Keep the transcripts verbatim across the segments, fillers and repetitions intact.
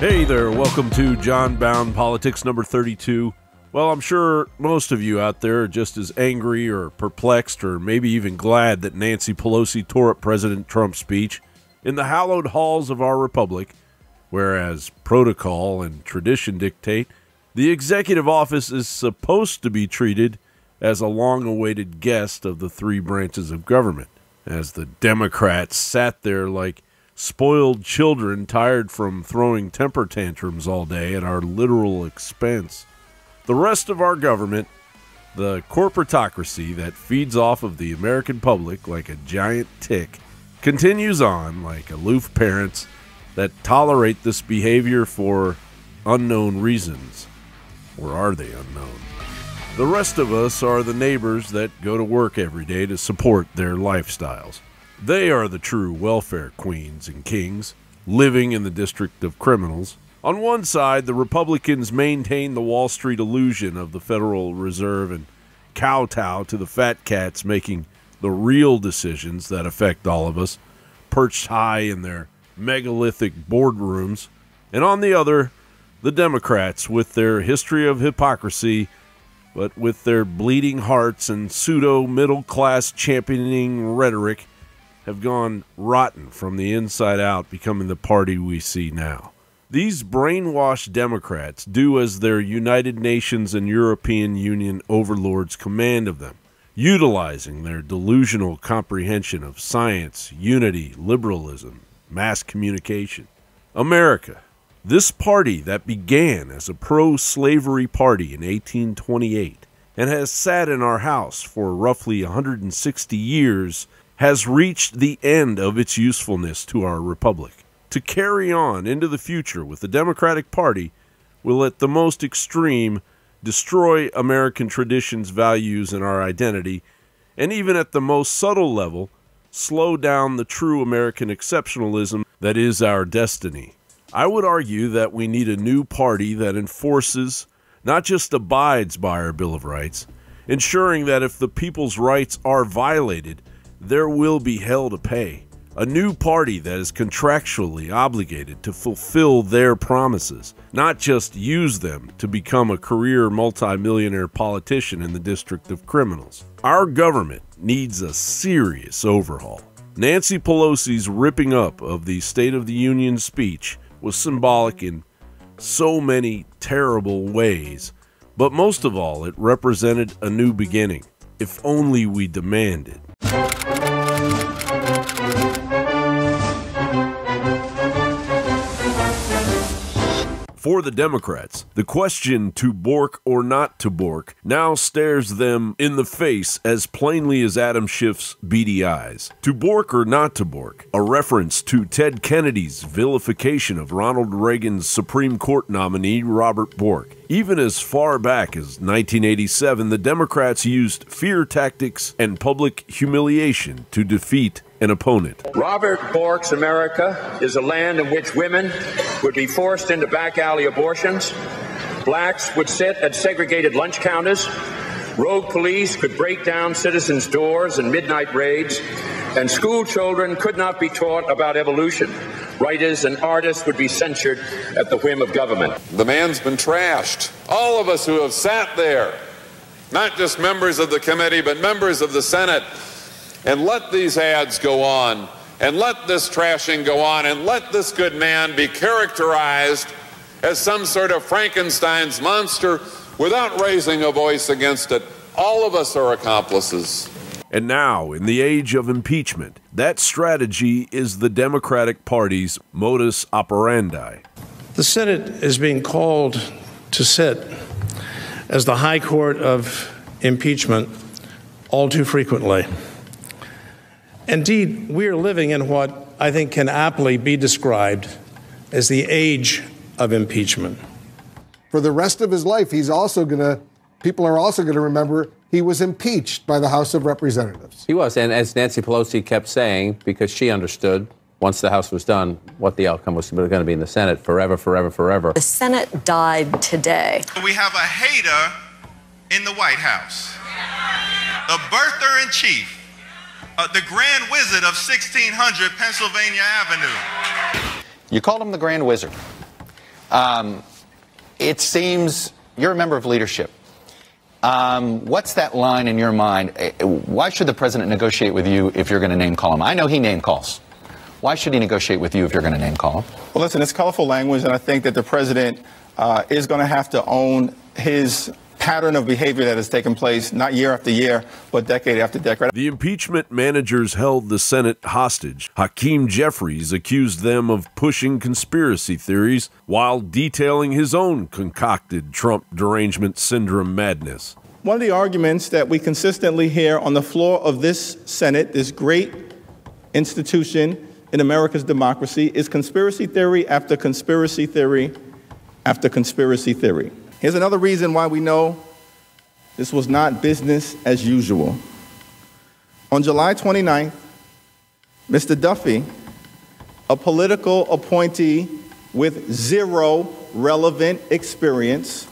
Hey there, welcome to John Bowne Politics number thirty-two. Well, I'm sure most of you out there are just as angry or perplexed or maybe even glad that Nancy Pelosi tore up President Trump's speech in the hallowed halls of our republic, whereas protocol and tradition dictate the executive office is supposed to be treated as a long-awaited guest of the three branches of government, as the Democrats sat there like spoiled children tired from throwing temper tantrums all day at our literal expense. The rest of our government, the corporatocracy that feeds off of the American public like a giant tick, continues on like aloof parents that tolerate this behavior for unknown reasons. Or are they unknown? The rest of us are the neighbors that go to work every day to support their lifestyles. They are the true welfare queens and kings, living in the District of Criminals. On one side, the Republicans maintain the Wall Street illusion of the Federal Reserve and kowtow to the fat cats making the real decisions that affect all of us, perched high in their megalithic boardrooms. And on the other, the Democrats, with their history of hypocrisy, but with their bleeding hearts and pseudo-middle-class championing rhetoric, have gone rotten from the inside out, becoming the party we see now. These brainwashed Democrats do as their United Nations and European Union overlords command of them, utilizing their delusional comprehension of science, unity, liberalism, mass communication. America, this party that began as a pro-slavery party in eighteen twenty-eight and has sat in our house for roughly one hundred sixty years, has reached the end of its usefulness to our republic. To carry on into the future with the Democratic Party will, at the most extreme, destroy American traditions, values, and our identity, and even at the most subtle level, slow down the true American exceptionalism that is our destiny. I would argue that we need a new party that enforces, not just abides by, our Bill of Rights, ensuring that if the people's rights are violated, there will be hell to pay. A new party that is contractually obligated to fulfill their promises, not just use them to become a career multimillionaire politician in the District of Criminals. Our government needs a serious overhaul. Nancy Pelosi's ripping up of the State of the Union speech was symbolic in so many terrible ways, but most of all, it represented a new beginning, if only we demanded. For the Democrats, the question to Bork or not to Bork now stares them in the face as plainly as Adam Schiff's beady eyes. To Bork or not to Bork, a reference to Ted Kennedy's vilification of Ronald Reagan's Supreme Court nominee Robert Bork. Even as far back as nineteen eighty-seven, the Democrats used fear tactics and public humiliation to defeat an opponent. Robert Bork's America is a land in which women would be forced into back alley abortions, blacks would sit at segregated lunch counters, rogue police could break down citizens' doors and midnight raids, and school children could not be taught about evolution. Writers and artists would be censured at the whim of government. The man's been trashed. All of us who have sat there, not just members of the committee, but members of the Senate, and let these ads go on, and let this trashing go on, and let this good man be characterized as some sort of Frankenstein's monster without raising a voice against it. All of us are accomplices. And now, in the age of impeachment, that strategy is the Democratic Party's modus operandi. The Senate is being called to sit as the high court of impeachment all too frequently. Indeed, we are living in what I think can aptly be described as the age of impeachment. For the rest of his life, he's also going to, people are also going to remember he was impeached by the House of Representatives. He was, and as Nancy Pelosi kept saying, because she understood, once the House was done, what the outcome was going to be in the Senate, forever, forever, forever. The Senate died today. We have a hater in the White House, a birther-in-chief. Uh, the Grand Wizard of sixteen hundred Pennsylvania Avenue. You called him the Grand Wizard. Um, it seems you're a member of leadership. Um, what's that line in your mind? Why should the president negotiate with you if you're going to name call him? I know he name calls. Why should he negotiate with you if you're going to name call him? Well, listen, it's colorful language, and I think that the president uh, is going to have to own his pattern of behavior that has taken place, not year after year, but decade after decade. The impeachment managers held the Senate hostage. Hakeem Jeffries accused them of pushing conspiracy theories while detailing his own concocted Trump derangement syndrome madness. One of the arguments that we consistently hear on the floor of this Senate, this great institution in America's democracy, is conspiracy theory after conspiracy theory after conspiracy theory. Here's another reason why we know this was not business as usual. On July twenty-ninth, Mister Duffy, a political appointee with zero relevant experience,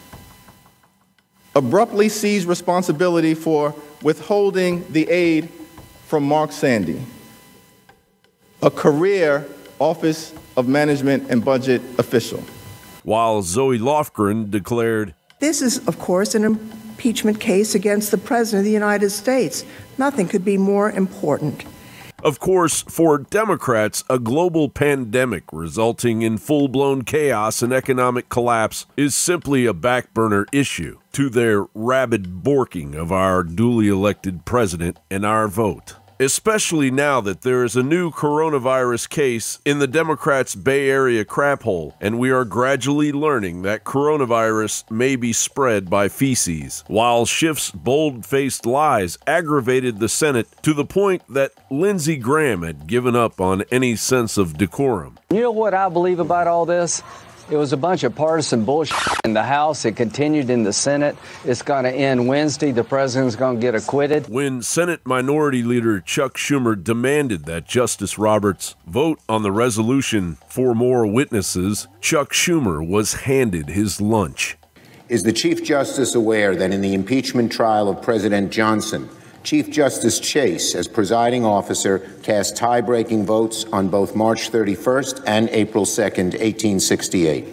abruptly seized responsibility for withholding the aid from Mark Sandy, a career Office of Management and Budget official. While Zoe Lofgren declared, "This is, of course, an impeachment case against the President of the United States. Nothing could be more important." Of course, for Democrats, a global pandemic resulting in full-blown chaos and economic collapse is simply a backburner issue to their rabid borking of our duly elected president and our vote. Especially now that there is a new coronavirus case in the Democrats' Bay Area crap hole, and we are gradually learning that coronavirus may be spread by feces. While Schiff's bold-faced lies aggravated the Senate to the point that Lindsey Graham had given up on any sense of decorum. You know what I believe about all this? It was a bunch of partisan bullshit in the House. It continued in the Senate. It's going to end Wednesday. The president's going to get acquitted. When Senate Minority Leader Chuck Schumer demanded that Justice Roberts vote on the resolution for more witnesses, Chuck Schumer was handed his lunch. Is the Chief Justice aware that in the impeachment trial of President Johnson, Chief Justice Chase, as presiding officer, cast tie-breaking votes on both March thirty-first and April second, eighteen sixty-eight.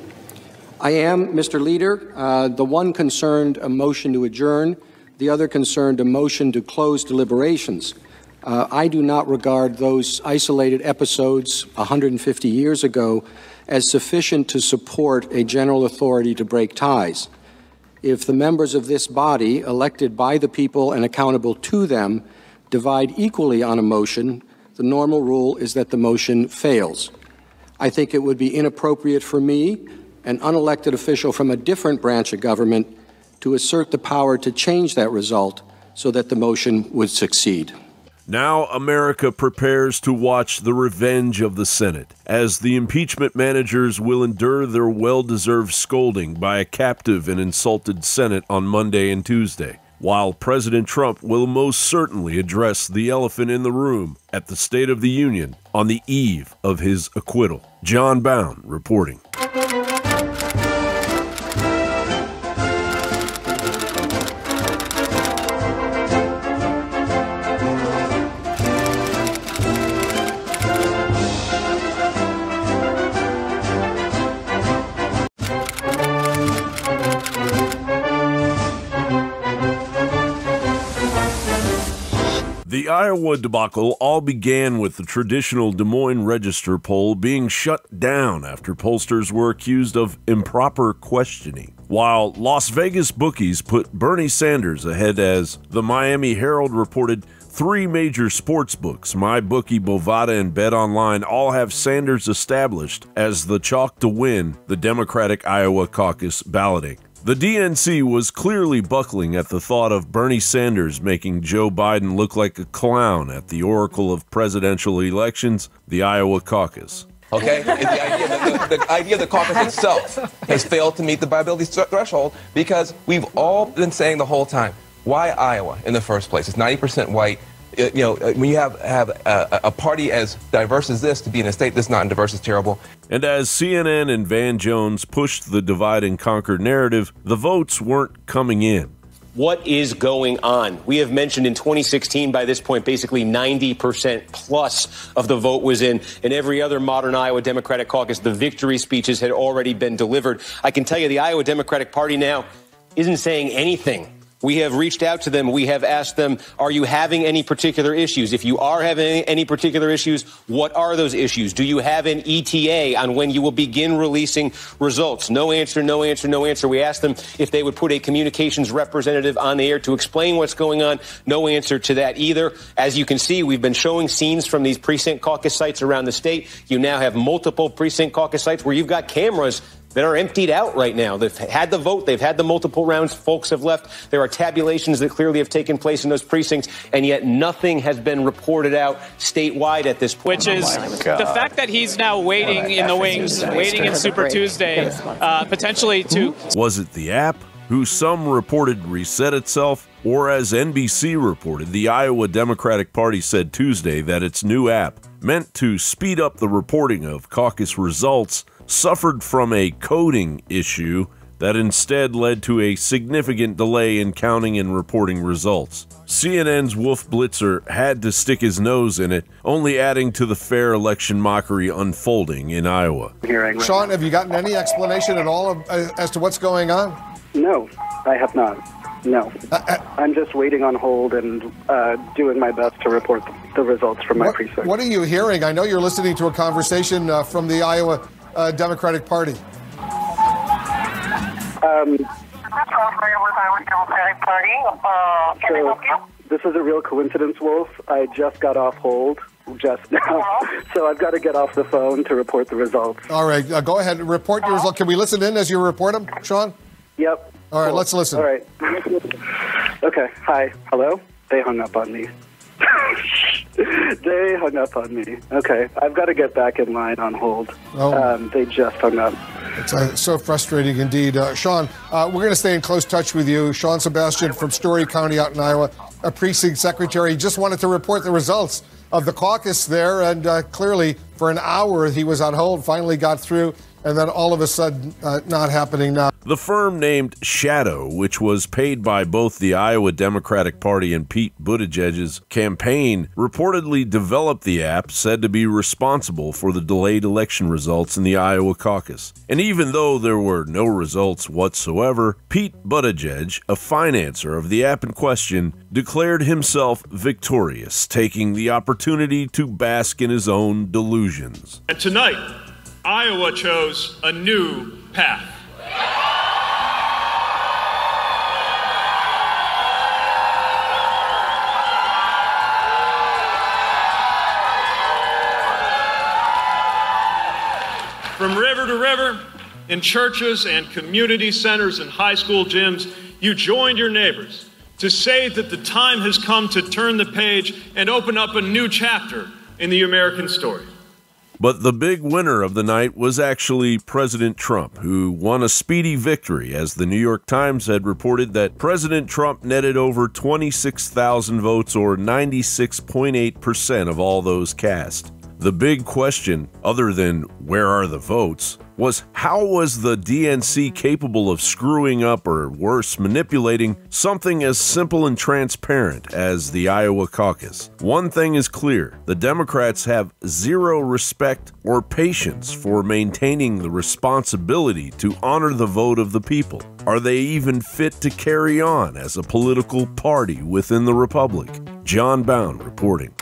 I am, Mister Leader. Uh, the one concerned a motion to adjourn, the other concerned a motion to close deliberations. Uh, I do not regard those isolated episodes one hundred fifty years ago as sufficient to support a general authority to break ties. If the members of this body, elected by the people and accountable to them, divide equally on a motion, the normal rule is that the motion fails. I think it would be inappropriate for me, an unelected official from a different branch of government, to assert the power to change that result so that the motion would succeed. Now America prepares to watch the revenge of the Senate, as the impeachment managers will endure their well-deserved scolding by a captive and insulted Senate on Monday and Tuesday, while President Trump will most certainly address the elephant in the room at the State of the Union on the eve of his acquittal. John Bowne reporting. The Iowa debacle all began with the traditional Des Moines Register poll being shut down after pollsters were accused of improper questioning, while Las Vegas bookies put Bernie Sanders ahead as the Miami Herald reported. Three major sports books, MyBookie, Bovada, and BetOnline, all have Sanders established as the chalk to win the Democratic Iowa Caucus balloting. The D N C was clearly buckling at the thought of Bernie Sanders making Joe Biden look like a clown at the oracle of presidential elections, the Iowa Caucus. Okay, the, idea, the, the, the idea of the caucus itself has failed to meet the viability threshold because we've all been saying the whole time, why Iowa in the first place? It's ninety percent white. You know, when you have, have a, a party as diverse as this to be in a state that's not diverse is terrible. And as C N N and Van Jones pushed the divide and conquer narrative, the votes weren't coming in. What is going on? We have mentioned in twenty sixteen, by this point, basically ninety percent plus of the vote was in. In every other modern Iowa Democratic Caucus, the victory speeches had already been delivered. I can tell you the Iowa Democratic Party now isn't saying anything. We have reached out to them. We have asked them, are you having any particular issues? If you are having any particular issues, what are those issues? Do you have an E T A on when you will begin releasing results? No answer, no answer, no answer. We asked them if they would put a communications representative on the air to explain what's going on. No answer to that either. As you can see, we've been showing scenes from these precinct caucus sites around the state. You now have multiple precinct caucus sites where you've got cameras that are emptied out right now. They've had the vote. They've had the multiple rounds. Folks have left. There are tabulations that clearly have taken place in those precincts, and yet nothing has been reported out statewide at this point. Which is oh the fact that he's now waiting in the wings, waiting in Super Tuesday, uh, potentially to... Was it the app, who some reported reset itself, or as N B C reported, the Iowa Democratic Party said Tuesday that its new app, meant to speed up the reporting of caucus results, suffered from a coding issue that instead led to a significant delay in counting and reporting results. C N N's Wolf Blitzer had to stick his nose in it, only adding to the fair election mockery unfolding in Iowa. Sean, have you gotten any explanation at all of, uh, as to what's going on? No, I have not. No. Uh, uh, I'm just waiting on hold and uh, doing my best to report the results from my what, precinct. What are you hearing? I know you're listening to a conversation uh, from the Iowa... Uh, Democratic Party. Um, so, this is a real coincidence, Wolf. I just got off hold just now, so I've got to get off the phone to report the results. All right, uh, go ahead and report your results. Can we listen in as you report them, Sean? Yep. All right, cool. Let's listen. All right. Okay, hi. Hello? They hung up on me. They hung up on me. Okay, I've got to get back in line on hold. Oh. Um, they just hung up. It's uh, so frustrating indeed. Uh, Sean, uh, we're going to stay in close touch with you. Sean Sebastian from Story County out in Iowa, a precinct secretary, just wanted to report the results of the caucus there, and uh, clearly for an hour he was on hold, finally got through, and then all of a sudden, uh, not happening now. The firm named Shadow, which was paid by both the Iowa Democratic Party and Pete Buttigieg's campaign, reportedly developed the app said to be responsible for the delayed election results in the Iowa caucus. And even though there were no results whatsoever, Pete Buttigieg, a financier of the app in question, declared himself victorious, taking the opportunity to bask in his own delusions. And tonight, Iowa chose a new path. From river to river, in churches and community centers and high school gyms, you joined your neighbors to say that the time has come to turn the page and open up a new chapter in the American story. But the big winner of the night was actually President Trump, who won a speedy victory, as the New York Times had reported that President Trump netted over twenty-six thousand votes, or ninety-six point eight percent of all those cast. The big question, other than where are the votes, was how was the D N C capable of screwing up or, worse, manipulating something as simple and transparent as the Iowa caucus? One thing is clear, the Democrats have zero respect or patience for maintaining the responsibility to honor the vote of the people. Are they even fit to carry on as a political party within the republic? John Bowne reporting.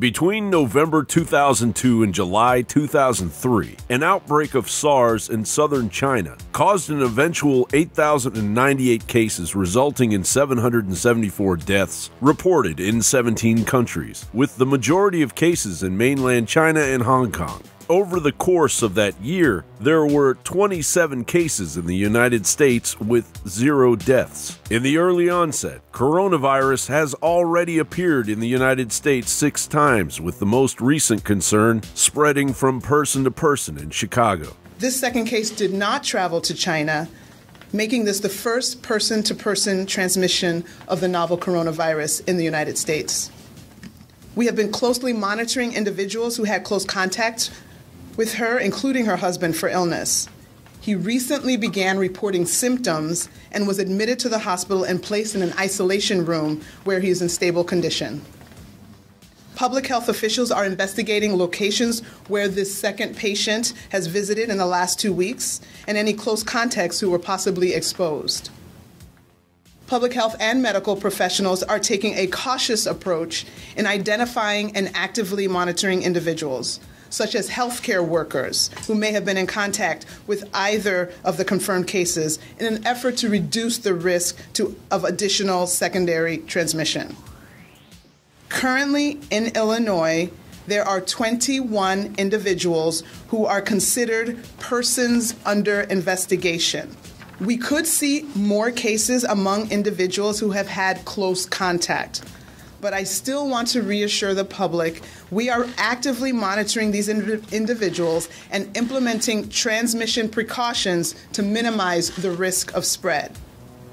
Between November two thousand two and July two thousand three, an outbreak of SARS in southern China caused an eventual eight thousand ninety-eight cases, resulting in seven hundred seventy-four deaths reported in seventeen countries, with the majority of cases in mainland China and Hong Kong. Over the course of that year, there were twenty-seven cases in the United States with zero deaths. In the early onset, coronavirus has already appeared in the United States six times, with the most recent concern spreading from person to person in Chicago. This second case did not travel to China, making this the first person-to-person transmission of the novel coronavirus in the United States. We have been closely monitoring individuals who had close contact with her, including her husband, for illness. He recently began reporting symptoms and was admitted to the hospital and placed in an isolation room where he is in stable condition. Public health officials are investigating locations where this second patient has visited in the last two weeks and any close contacts who were possibly exposed. Public health and medical professionals are taking a cautious approach in identifying and actively monitoring individuals, such as healthcare workers who may have been in contact with either of the confirmed cases, in an effort to reduce the risk to, of additional secondary transmission. Currently in Illinois, there are twenty-one individuals who are considered persons under investigation. We could see more cases among individuals who have had close contact, but I still want to reassure the public we are actively monitoring these in- individuals and implementing transmission precautions to minimize the risk of spread.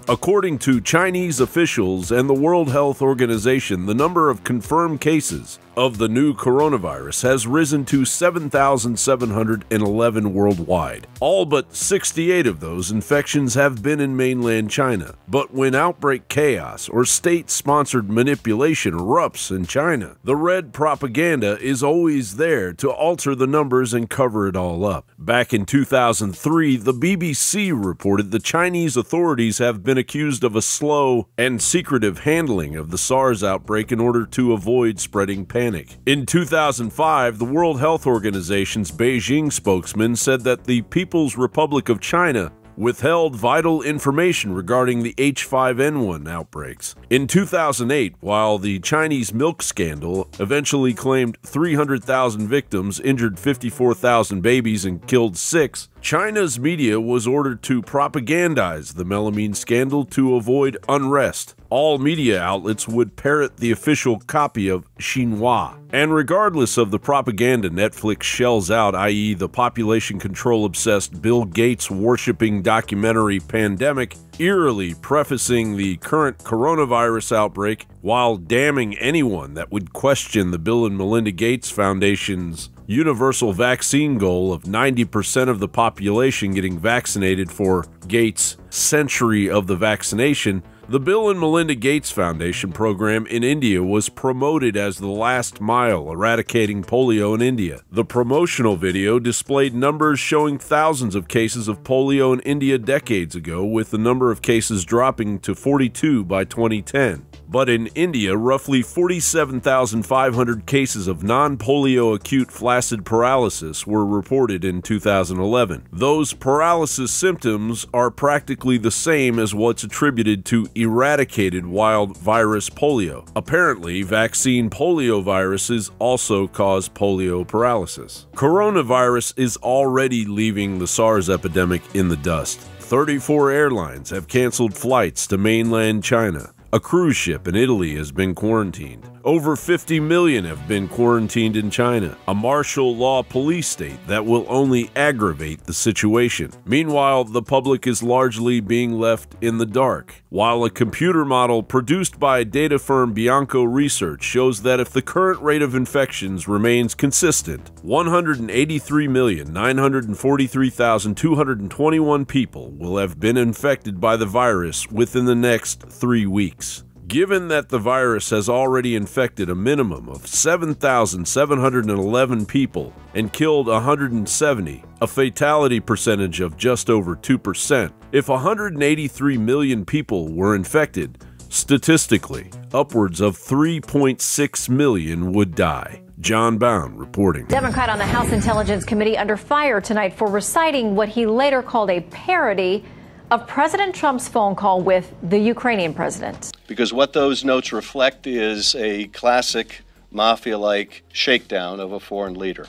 According to Chinese officials and the World Health Organization, the number of confirmed cases of the new coronavirus has risen to seven thousand seven hundred eleven worldwide. All but sixty-eight of those infections have been in mainland China. But when outbreak chaos or state-sponsored manipulation erupts in China, the red propaganda is always there to alter the numbers and cover it all up. Back in two thousand three, the B B C reported the Chinese authorities have been accused of a slow and secretive handling of the SARS outbreak in order to avoid spreading panic. In two thousand five, the World Health Organization's Beijing spokesman said that the People's Republic of China withheld vital information regarding the H five N one outbreaks. In two thousand eight, while the Chinese milk scandal eventually claimed three hundred thousand victims, injured fifty-four thousand babies, and killed six, China's media was ordered to propagandize the melamine scandal to avoid unrest. All media outlets would parrot the official copy of Xinhua. And regardless of the propaganda Netflix shells out, that is the population control-obsessed Bill Gates-worshipping documentary Pandemic, eerily prefacing the current coronavirus outbreak while damning anyone that would question the Bill and Melinda Gates Foundation's universal vaccine goal of ninety percent of the population getting vaccinated for Gates' century of the vaccination, the Bill and Melinda Gates Foundation program in India was promoted as the last mile eradicating polio in India. The promotional video displayed numbers showing thousands of cases of polio in India decades ago, with the number of cases dropping to forty-two by twenty ten. But in India, roughly forty-seven thousand five hundred cases of non-polio acute flaccid paralysis were reported in two thousand eleven. Those paralysis symptoms are practically the same as what's attributed to eradicated wild virus polio. Apparently, vaccine polioviruses also cause polio paralysis. Coronavirus is already leaving the SARS epidemic in the dust. thirty-four airlines have canceled flights to mainland China. A cruise ship in Italy has been quarantined. Over fifty million have been quarantined in China, a martial law police state that will only aggravate the situation. Meanwhile, the public is largely being left in the dark, while a computer model produced by data firm Bianco Research shows that if the current rate of infections remains consistent, one hundred eighty-three million nine hundred forty-three thousand two hundred twenty-one people will have been infected by the virus within the next three weeks. Given that the virus has already infected a minimum of seven thousand seven hundred eleven people and killed one hundred seventy, a fatality percentage of just over two percent, if one hundred eighty-three million people were infected, statistically, upwards of three point six million would die. John Bowne reporting. Democrat on the House Intelligence Committee under fire tonight for reciting what he later called a parody of President Trump's phone call with the Ukrainian president. Because what those notes reflect is a classic mafia-like shakedown of a foreign leader.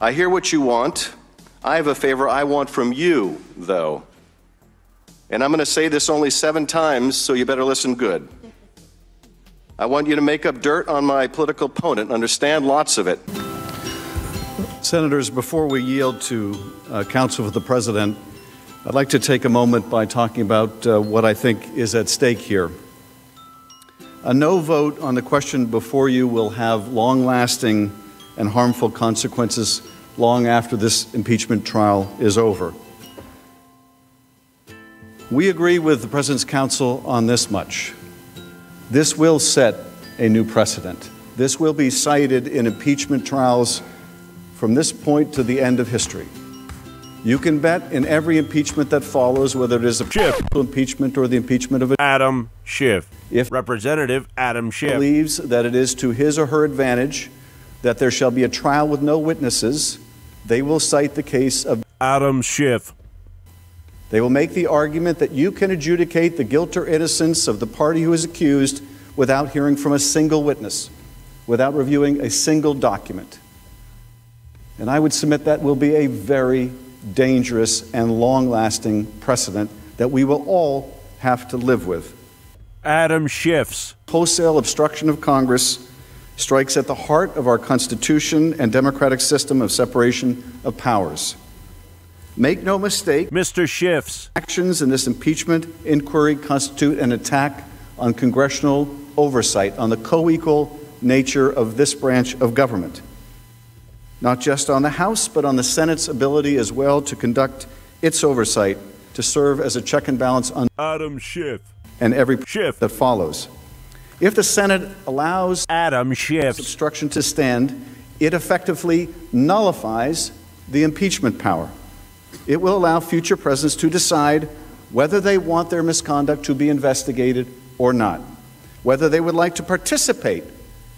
I hear what you want. I have a favor I want from you, though. And I'm going to say this only seven times, so you better listen good. I want you to make up dirt on my political opponent, understand lots of it. Senators, before we yield to uh, counsel for the president, I'd like to take a moment by talking about uh, what I think is at stake here. A no vote on the question before you will have long-lasting and harmful consequences long after this impeachment trial is over. We agree with the President's counsel on this much. This will set a new precedent. This will be cited in impeachment trials from this point to the end of history. You can bet in every impeachment that follows, whether it is a Schiff impeachment or the impeachment of a Adam Schiff. If Representative Adam Schiff believes that it is to his or her advantage that there shall be a trial with no witnesses, they will cite the case of Adam Schiff. They will make the argument that you can adjudicate the guilt or innocence of the party who is accused without hearing from a single witness, without reviewing a single document. And I would submit that will be a very dangerous and long-lasting precedent that we will all have to live with. Adam Schiff's wholesale obstruction of Congress strikes at the heart of our Constitution and democratic system of separation of powers. Make no mistake, Mister Schiff's actions in this impeachment inquiry constitute an attack on congressional oversight, on the co-equal nature of this branch of government, not just on the House, but on the Senate's ability as well to conduct its oversight, to serve as a check and balance on Adam Schiff and every Schiff that follows. If the Senate allows Adam Schiff's obstruction to stand, it effectively nullifies the impeachment power. It will allow future presidents to decide whether they want their misconduct to be investigated or not, whether they would like to participate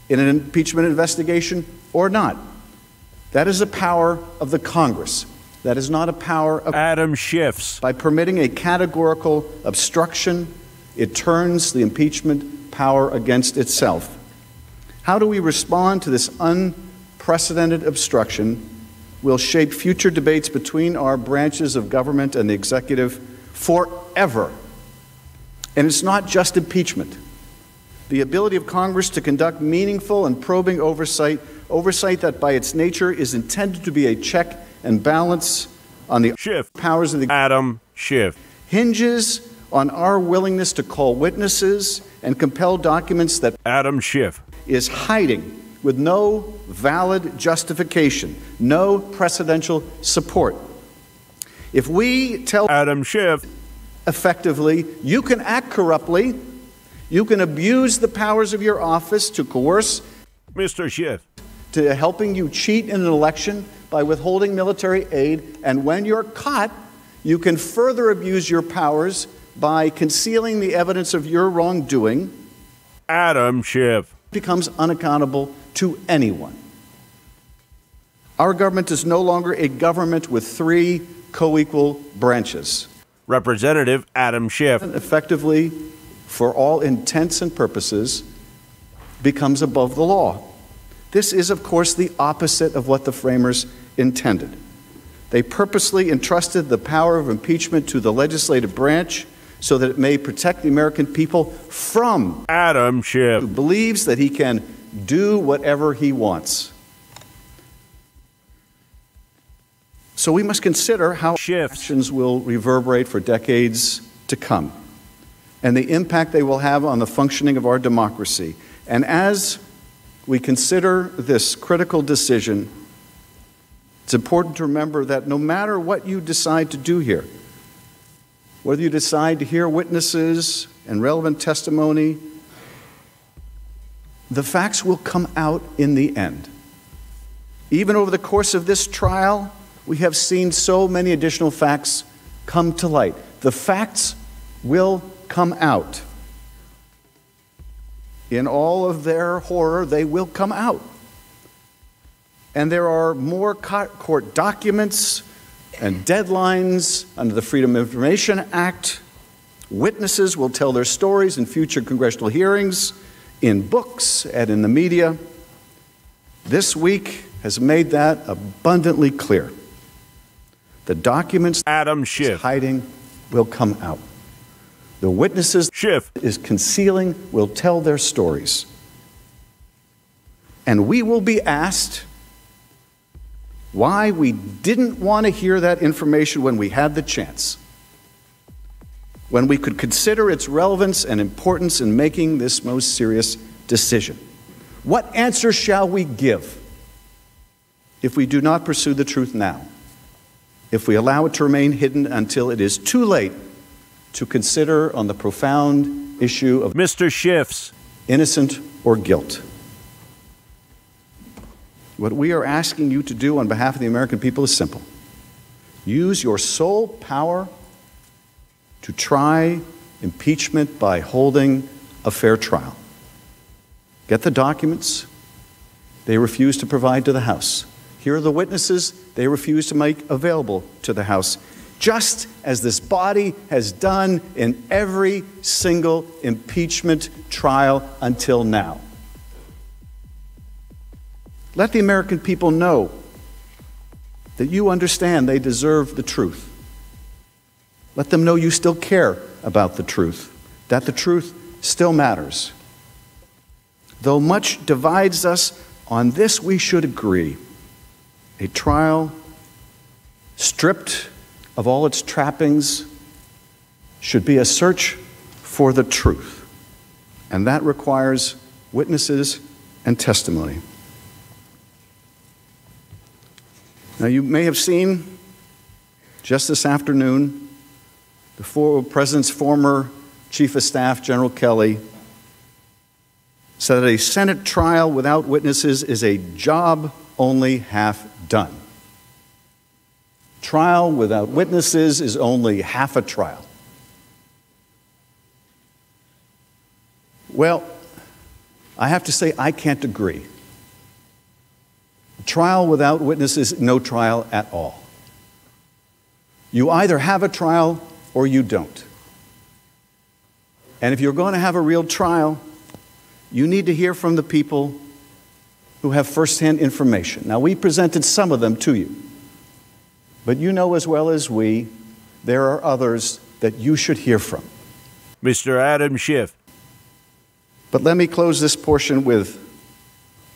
in an impeachment investigation or not. That is a power of the Congress. That is not a power of Adam Schiff's. By permitting a categorical obstruction, it turns the impeachment power against itself. How do we respond to this unprecedented obstruction will shape future debates between our branches of government and the executive forever. And it's not just impeachment. The ability of Congress to conduct meaningful and probing oversight, oversight that by its nature is intended to be a check and balance on the Schiff powers of the Adam Schiff, hinges on our willingness to call witnesses and compel documents that Adam Schiff is hiding with no valid justification, no precedential support. If we tell Adam Schiff effectively, you can act corruptly, you can abuse the powers of your office to coerce Mister Schiff to helping you cheat in an election by withholding military aid, and when you're caught, you can further abuse your powers by concealing the evidence of your wrongdoing, Adam Schiff becomes unaccountable to anyone. Our government is no longer a government with three co-equal branches. Representative Adam Schiff effectively, for all intents and purposes, becomes above the law. This is, of course, the opposite of what the framers intended. They purposely entrusted the power of impeachment to the legislative branch so that it may protect the American people from Adam Schiff, who believes that he can do whatever he wants. So we must consider how Schiff's actions will reverberate for decades to come and the impact they will have on the functioning of our democracy. And as we consider this critical decision, it's important to remember that no matter what you decide to do here, whether you decide to hear witnesses and relevant testimony, the facts will come out in the end. Even over the course of this trial, we have seen so many additional facts come to light. The facts will come out. In all of their horror, they will come out. And there are more court documents and deadlines under the Freedom of Information Act. Witnesses will tell their stories in future congressional hearings, in books, and in the media. This week has made that abundantly clear. The documents Adam Schiff is hiding will come out. The witnesses Schiff is concealing will tell their stories. And we will be asked why we didn't want to hear that information when we had the chance. when we could consider its relevance and importance in making this most serious decision. What answer shall we give if we do not pursue the truth now, if we allow it to remain hidden until it is too late to consider on the profound issue of Mister Schiff's innocent or guilt? What we are asking you to do on behalf of the American people is simple. Use your sole power to try impeachment by holding a fair trial. Get the documents they refuse to provide to the House. Here are the witnesses they refuse to make available to the House, just as this body has done in every single impeachment trial until now. Let the American people know that you understand they deserve the truth. Let them know you still care about the truth, that the truth still matters. Though much divides us, on this we should agree. A trial stripped of all its trappings should be a search for the truth, and that requires witnesses and testimony. Now, you may have seen just this afternoon the former president's former chief of staff, General Kelly, said that a Senate trial without witnesses is a job only half done. Trial without witnesses is only half a trial. Well, I have to say I can't agree. A trial without witnesses, no trial at all. You either have a trial or you don't. And if you're going to have a real trial, you need to hear from the people who have firsthand information. Now, we presented some of them to you, but you know as well as we, there are others that you should hear from. Mister Adam Schiff. But let me close this portion with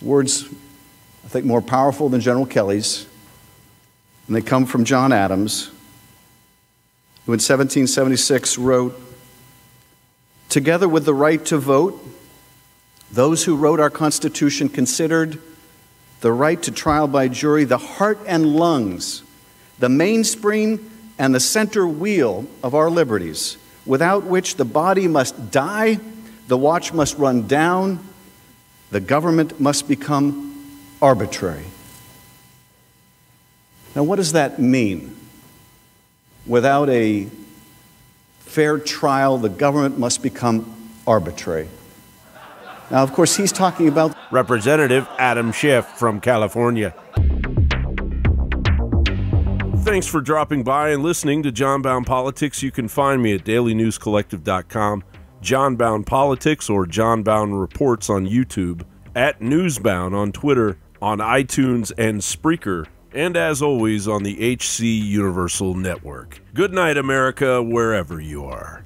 words, I think, more powerful than General Kelly's, and they come from John Adams, who in seventeen seventy-six wrote, "Together with the right to vote, those who wrote our Constitution considered the right to trial by jury the heart and lungs, the mainspring and the center wheel of our liberties, without which the body must die, the watch must run down, the government must become arbitrary." Now, what does that mean? Without a fair trial, the government must become arbitrary. Now, of course, he's talking about Representative Adam Schiff from California. Thanks for dropping by and listening to John Bowne Politics. You can find me at daily news collective dot com, John Bowne Politics, or John Bowne Reports on YouTube, at Newsbound on Twitter, on iTunes and Spreaker, and as always on the H C Universal Network. Good night, America, wherever you are.